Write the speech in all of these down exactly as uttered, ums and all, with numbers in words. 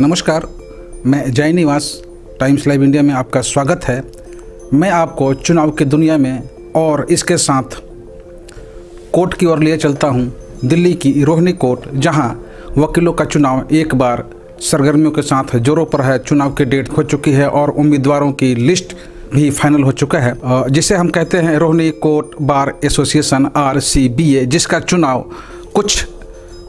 नमस्कार, मैं जयनिवास, times live India में आपका स्वागत है। मैं आपको चुनाव की दुनिया में और इसके साथ कोर्ट की ओर लिए चलता हूं, दिल्ली की रोहिणी कोर्ट, जहां वकीलों का चुनाव एक बार सरगर्मियों के साथ जोरों पर है। चुनाव की डेट हो चुकी है और उम्मीदवारों की लिस्ट भी फाइनल हो चुका है, जिसे हम कहते हैं Rohini court bar Association R C B A, जिसका चुनाव कुछ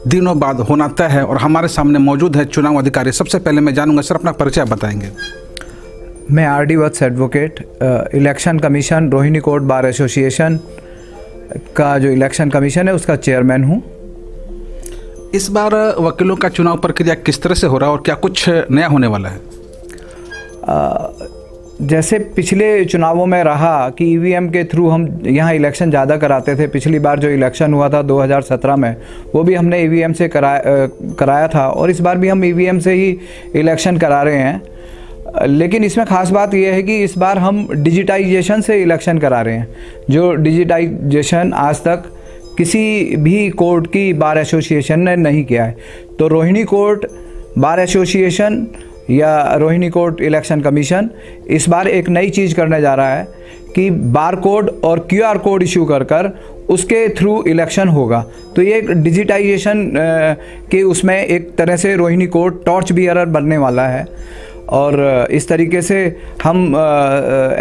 दिनों बाद होना तय है। और हमारे सामने मौजूद है चुनाव अधिकारी। सबसे पहले मैं जानूंगा, सर अपना परिचय बताएंगे। मैं R D Vats, advocate, election commission Rohini court bar association का जो इलेक्शन कमीशन है उसका चेयरमैन हूं। इस बार वकीलों का चुनाव प्रक्रिया किस तरह से हो रहा है और क्या कुछ नया होने वाला है? आ, जैसे पिछले चुनावों में रहा कि ई वी एम के थ्रू हम यहाँ इलेक्शन ज़्यादा कराते थे। पिछली बार जो इलेक्शन हुआ था दो हज़ार सत्रह में, वो भी हमने ई वी एम से कराया कराया था और इस बार भी हम ई वी एम से ही इलेक्शन करा रहे हैं। लेकिन इसमें ख़ास बात यह है कि इस बार हम डिजिटाइजेशन से इलेक्शन करा रहे हैं। जो डिजिटाइजेशन आज तक किसी भी कोर्ट की बार एसोसिएशन ने नहीं किया है, तो रोहिणी कोर्ट बार एसोसिएशन या रोहिणी कोर्ट इलेक्शन कमीशन इस बार एक नई चीज़ करने जा रहा है कि बार कोड और क्यू आर कोड इशू कर कर उसके थ्रू इलेक्शन होगा। तो ये डिजिटाइजेशन के उसमें एक तरह से रोहिणी कोर्ट टॉर्च बियरर बनने वाला है और इस तरीके से हम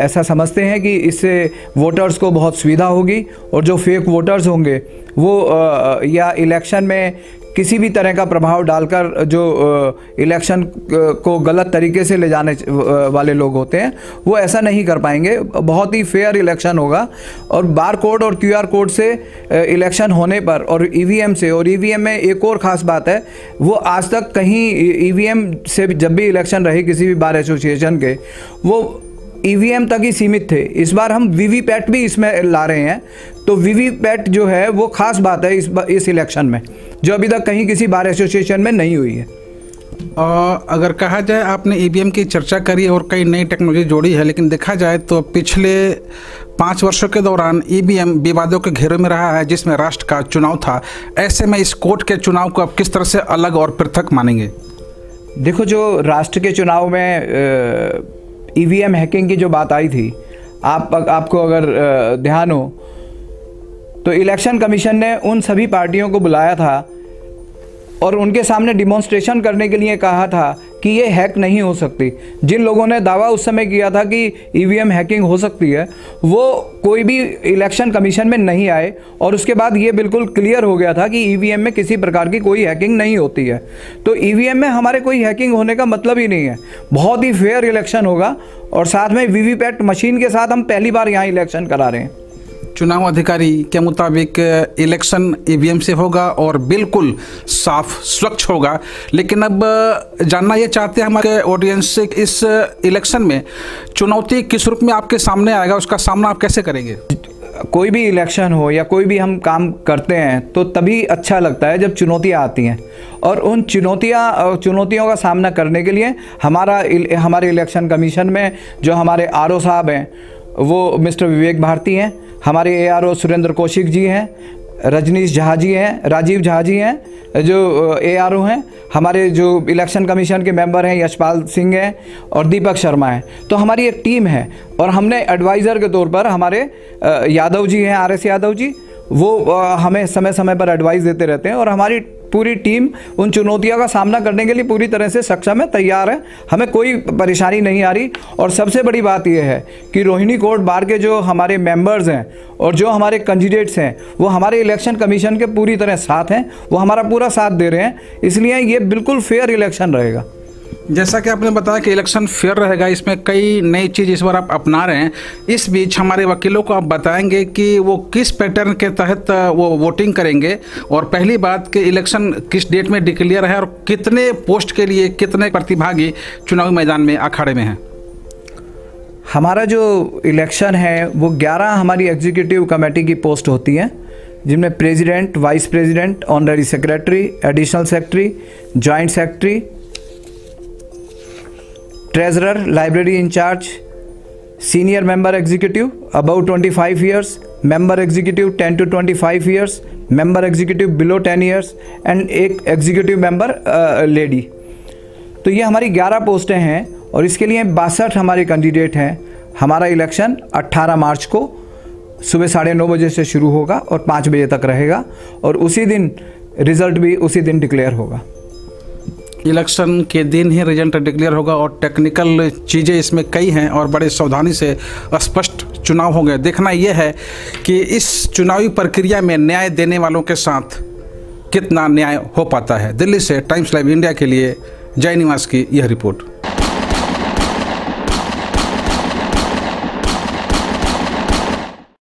ऐसा समझते हैं कि इससे वोटर्स को बहुत सुविधा होगी और जो फेक वोटर्स होंगे वो या इलेक्शन में किसी भी तरह का प्रभाव डालकर जो इलेक्शन को गलत तरीके से ले जाने वाले लोग होते हैं वो ऐसा नहीं कर पाएंगे। बहुत ही फेयर इलेक्शन होगा और बार कोड और क्यू आर कोड से इलेक्शन होने पर और ई वी एम से, और ई वी एम में एक और ख़ास बात है, वो आज तक कहीं ई वी एम से जब भी इलेक्शन रहे किसी भी बार एसोसिएशन के, वो ई वी एम तक ही सीमित थे। इस बार हम वी वी पैट भी इसमें ला रहे हैं। तो वी वी पैट जो है वो खास बात है इस इस इलेक्शन में, जो अभी तक कहीं किसी बार एसोसिएशन में नहीं हुई है। आ, अगर कहा जाए, आपने ई वी एम की चर्चा करी और कई नई टेक्नोलॉजी जोड़ी है, लेकिन देखा जाए तो पिछले पाँच वर्षों के दौरान ई वी एम विवादों के घेरे में रहा है, जिसमें राष्ट्र का चुनाव था। ऐसे में इस कोर्ट के चुनाव को आप किस तरह से अलग और पृथक मानेंगे? देखो, जो राष्ट्र के चुनाव में ई वी एम हैकिंग की जो बात आई थी, आप आपको अगर ध्यान हो तो इलेक्शन कमीशन ने उन सभी पार्टियों को बुलाया था और उनके सामने डिमॉन्स्ट्रेशन करने के लिए कहा था कि ये हैक नहीं हो सकती। जिन लोगों ने दावा उस समय किया था कि ई वी एम हैकिंग हो सकती है, वो कोई भी इलेक्शन कमीशन में नहीं आए और उसके बाद ये बिल्कुल क्लियर हो गया था कि ई वी एम में किसी प्रकार की कोई हैकिंग नहीं होती है। तो ई वी एम में हमारे कोई हैकिंग होने का मतलब ही नहीं है। बहुत ही फेयर इलेक्शन होगा और साथ में वी वी पैट मशीन के साथ हम पहली बार यहाँ इलेक्शन करा रहे हैं। चुनाव अधिकारी के मुताबिक इलेक्शन ई वी एम से होगा और बिल्कुल साफ स्वच्छ होगा। लेकिन अब जानना ये चाहते हैं हमारे ऑडियंस से, इस इलेक्शन में चुनौती किस रूप में आपके सामने आएगा, उसका सामना आप कैसे करेंगे? कोई भी इलेक्शन हो या कोई भी हम काम करते हैं तो तभी अच्छा लगता है जब चुनौतियां आती हैं, और उन चुनौतियां चुनौतियों का सामना करने के लिए हमारा हमारे इलेक्शन कमीशन में जो हमारे आर ओ साहब हैं वो मिस्टर विवेक भारती हैं, हमारे A R O Surendra Kaushik ji हैं, रजनीश झाजी हैं, राजीव झाजी हैं जो ए आर ओ हैं, हमारे जो इलेक्शन कमीशन के मेंबर हैं यशपाल सिंह हैं और दीपक शर्मा हैं। तो हमारी एक टीम है और हमने एडवाइज़र के तौर पर हमारे यादव जी हैं, आर एस यादव जी, वो हमें समय समय पर एडवाइस देते रहते हैं और हमारी पूरी टीम उन चुनौतियों का सामना करने के लिए पूरी तरह से सक्षम है, तैयार है। हमें कोई परेशानी नहीं आ रही। और सबसे बड़ी बात यह है कि रोहिणी कोर्ट बार के जो हमारे मेंबर्स हैं और जो हमारे कैंडिडेट्स हैं वो हमारे इलेक्शन कमीशन के पूरी तरह साथ हैं, वो हमारा पूरा साथ दे रहे हैं, इसलिए ये बिल्कुल फेयर इलेक्शन रहेगा। जैसा कि आपने बताया कि इलेक्शन फेयर रहेगा, इसमें कई नई चीज़ इस बार आप अपना रहे हैं। इस बीच हमारे वकीलों को आप बताएंगे कि वो किस पैटर्न के तहत वो वोटिंग करेंगे, और पहली बात कि इलेक्शन किस डेट में डिक्लेयर है और कितने पोस्ट के लिए कितने प्रतिभागी चुनावी मैदान में अखाड़े में हैं। हमारा जो इलेक्शन है वो ग्यारह हमारी एग्जीक्यूटिव कमेटी की पोस्ट होती हैं, जिनमें president, vice president, honorary secretary, additional secretary, joint secretary, treasurer, library incharge, senior member executive above twenty five years, member executive ten to twenty five years, member executive below ten years and एक executive member lady. तो ये हमारी ग्यारह पोस्टें हैं और इसके लिए बासठ हमारे कैंडिडेट हैं। हमारा इलेक्शन अट्ठारह मार्च को सुबह साढ़े नौ बजे से शुरू होगा और पाँच बजे तक रहेगा और उसी दिन रिज़ल्ट भी उसी दिन डिक्लेयर होगा। इलेक्शन के दिन ही रिजल्ट डिक्लेयर होगा और टेक्निकल चीज़ें इसमें कई हैं और बड़े सावधानी से स्पष्ट चुनाव होंगे। देखना यह है कि इस चुनावी प्रक्रिया में न्याय देने वालों के साथ कितना न्याय हो पाता है। दिल्ली से टाइम्स लाइव इंडिया के लिए जयनिवास की यह रिपोर्ट।